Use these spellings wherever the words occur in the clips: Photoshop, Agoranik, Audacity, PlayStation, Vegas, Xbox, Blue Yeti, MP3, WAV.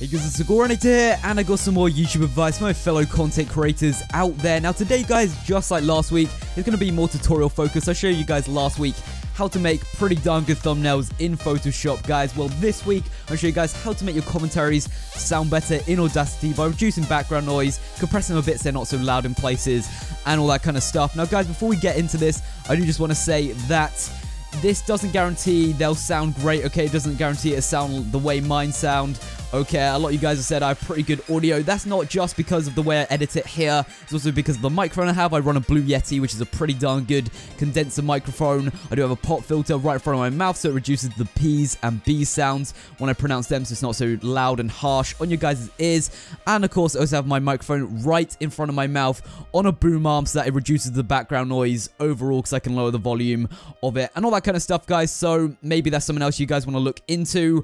Hey guys, it's Agoranik here, and I got some more YouTube advice for my fellow content creators out there. Now today guys, just like last week, it's going to be more tutorial focused. I showed you guys last week how to make pretty darn good thumbnails in Photoshop, guys. Well, this week, I'll show you guys how to make your commentaries sound better in Audacity by reducing background noise, compressing them a bit so they're not so loud in places, and all that kind of stuff. Now guys, before we get into this, I do just want to say that this doesn't guarantee they'll sound great, okay? It doesn't guarantee it'll sound the way mine sound. Okay, a lot of you guys have said I have pretty good audio. That's not just because of the way I edit it here. It's also because of the microphone I have. I run a Blue Yeti, which is a pretty darn good condenser microphone. I do have a pop filter right in front of my mouth, so it reduces the P's and B's sounds when I pronounce them, so it's not so loud and harsh on your guys' ears. And, of course, I also have my microphone right in front of my mouth on a boom arm so that it reduces the background noise overall because I can lower the volume of it and all that kind of stuff, guys. So maybe that's something else you guys want to look into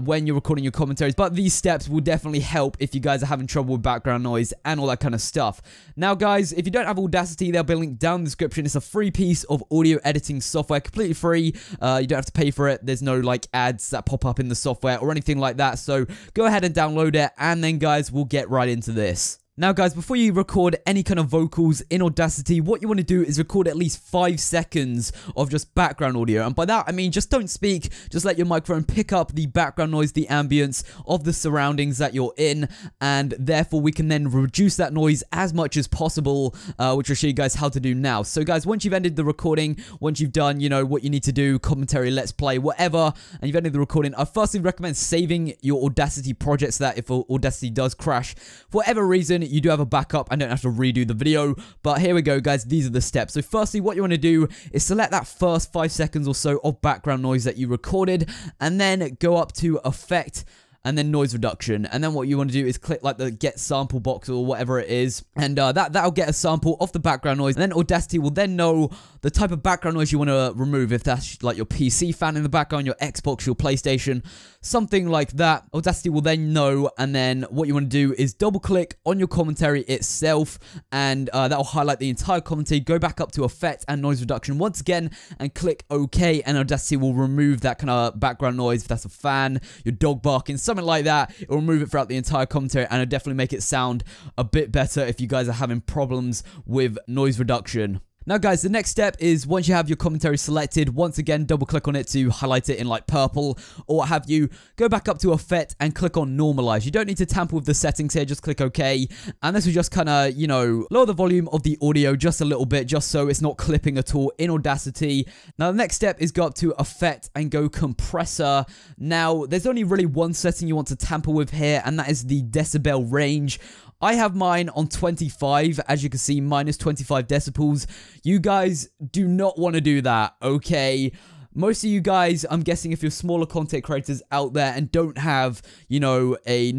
when you're recording your commentaries. But these steps will definitely help if you guys are having trouble with background noise and all that kind of stuff. Now, guys, if you don't have Audacity, there'll be a link down in the description. It's a free piece of audio editing software, completely free. You don't have to pay for it. There's no, like, ads that pop up in the software or anything like that. So go ahead and download it, and then, guys, we'll get right into this. Now, guys, before you record any kind of vocals in Audacity, what you want to do is record at least 5 seconds of just background audio. And by that, I mean just don't speak. Just let your microphone pick up the background noise, the ambience of the surroundings that you're in. And therefore, we can then reduce that noise as much as possible, which I'll show you guys how to do now. So, guys, once you've ended the recording, once you've done, you know, what you need to do, commentary, let's play, whatever, and you've ended the recording, I firstly recommend saving your Audacity project so that if Audacity does crash, for whatever reason, you do have a backup and don't have to redo the video. But here we go, guys. These are the steps. So firstly, what you want to do is select that first 5 seconds or so of background noise that you recorded and then go up to Effect and then Noise Reduction. And then what you want to do is click like the Get Sample box or whatever it is. And that'll get a sample of the background noise. And then Audacity will then know the type of background noise you want to remove. If that's like your PC fan in the background, your Xbox, your PlayStation, something like that. Audacity will then know. And then what you want to do is double click on your commentary itself. And that'll highlight the entire commentary. Go back up to Effect and Noise Reduction once again and click OK. And Audacity will remove that kind of background noise. If that's a fan, your dog barking, something like that, it'll remove it throughout the entire commentary, and it'll definitely make it sound a bit better if you guys are having problems with noise reduction. Now, guys, the next step is once you have your commentary selected, once again, double-click on it to highlight it in, like, purple or what have you. Go back up to Effect and click on Normalize. You don't need to tamper with the settings here. Just click OK. And this will just kind of, you know, lower the volume of the audio just a little bit, just so it's not clipping at all in Audacity. Now, the next step is go up to Effect and go Compressor. Now, there's only really one setting you want to tamper with here, and that is the decibel range. I have mine on 25, as you can see, minus 25 decibels. You guys do not want to do that, okay? Most of you guys, I'm guessing if you're smaller content creators out there and don't have, you know, a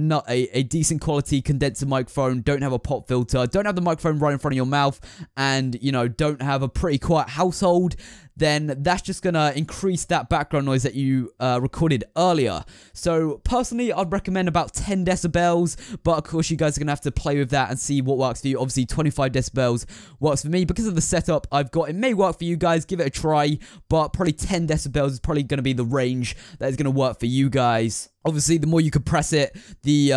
decent quality condenser microphone, don't have a pop filter, don't have the microphone right in front of your mouth, and, you know, don't have a pretty quiet household, then that's just going to increase that background noise that you recorded earlier. So, personally, I'd recommend about 10 decibels, but of course, you guys are going to have to play with that and see what works for you. Obviously, 25 decibels works for me. Because of the setup I've got, it may work for you guys. Give it a try, but probably 10 decibels is probably going to be the range that is going to work for you guys. Obviously, the more you compress it, the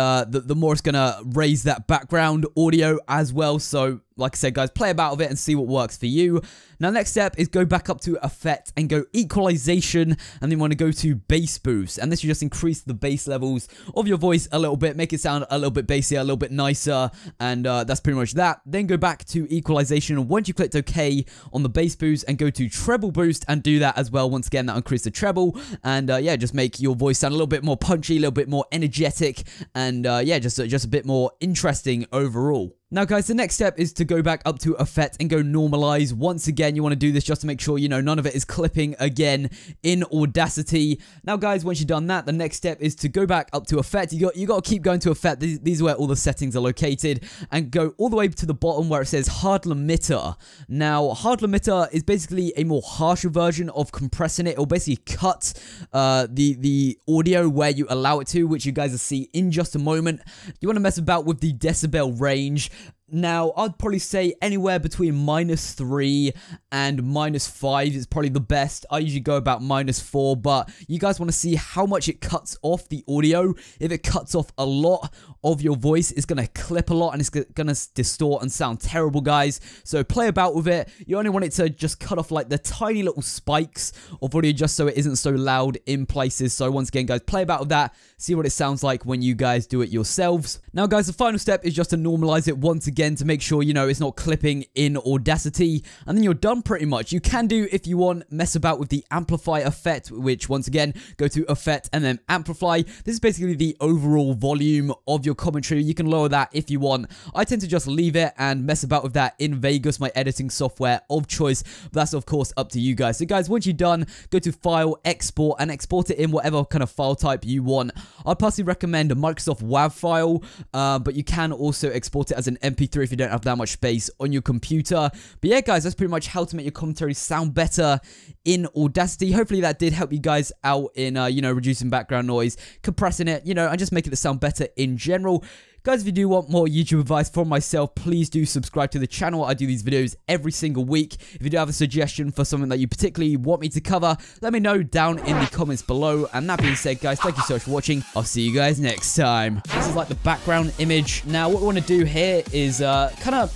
more it's going to raise that background audio as well. So, like I said, guys, play about with it and see what works for you. Now, next step is go back up to Effect and go Equalization. And then you want to go to Bass Boost. And this will just increase the bass levels of your voice a little bit, make it sound a little bit bassier, a little bit nicer. And that's pretty much that. Then go back to Equalization. And once you clicked OK on the Bass Boost and go to Treble Boost and do that as well. Once again, that'll increase the treble. And yeah, just make your voice sound a little bit more punchy, a little bit more energetic, and yeah, just a bit more interesting overall. Now, guys, the next step is to go back up to Effect and go Normalize. Once again, you want to do this just to make sure, you know, none of it is clipping again in Audacity. Now, guys, once you've done that, the next step is to go back up to Effect. You got to keep going to Effect. These are where all the settings are located. And go all the way to the bottom where it says Hard Limiter. Now, Hard Limiter is basically a more harsher version of compressing it. It'll basically cut the audio where you allow it to, which you guys will see in just a moment. You want to mess about with the decibel range. Now, I'd probably say anywhere between -3 and -5 is probably the best. I usually go about -4, but you guys want to see how much it cuts off the audio. If it cuts off a lot of your voice, it's going to clip a lot and it's going to distort and sound terrible, guys. So play about with it. You only want it to just cut off like the tiny little spikes of audio just so it isn't so loud in places. So once again, guys, play about with that. See what it sounds like when you guys do it yourselves. Now, guys, the final step is just to normalize it once again. To make sure, you know, it's not clipping in Audacity, and then you're done pretty much. You can do, if you want, mess about with the amplify effect, which once again, go to effect and then amplify. This is basically the overall volume of your commentary. You can lower that if you want. I tend to just leave it and mess about with that in Vegas, my editing software of choice, but that's of course up to you guys. So guys, once you're done, go to file, export, and export it in whatever kind of file type you want. I'd personally recommend a Microsoft WAV file, but you can also export it as an MP3 if you don't have that much space on your computer. But yeah, guys, that's pretty much how to make your commentary sound better in Audacity. Hopefully that did help you guys out in, you know, reducing background noise, compressing it, you know, and just making it sound better in general. Guys, if you do want more YouTube advice from myself, please do subscribe to the channel. I do these videos every single week. If you do have a suggestion for something that you particularly want me to cover, let me know down in the comments below. And that being said, guys, thank you so much for watching. I'll see you guys next time. This is like the background image. Now, what we want to do here is kind of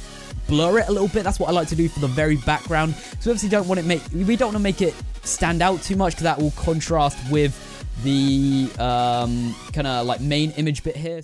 blur it a little bit. That's what I like to do for the very background. So obviously don't want it we don't want to make it stand out too much, because that will contrast with the kind of like main image bit here.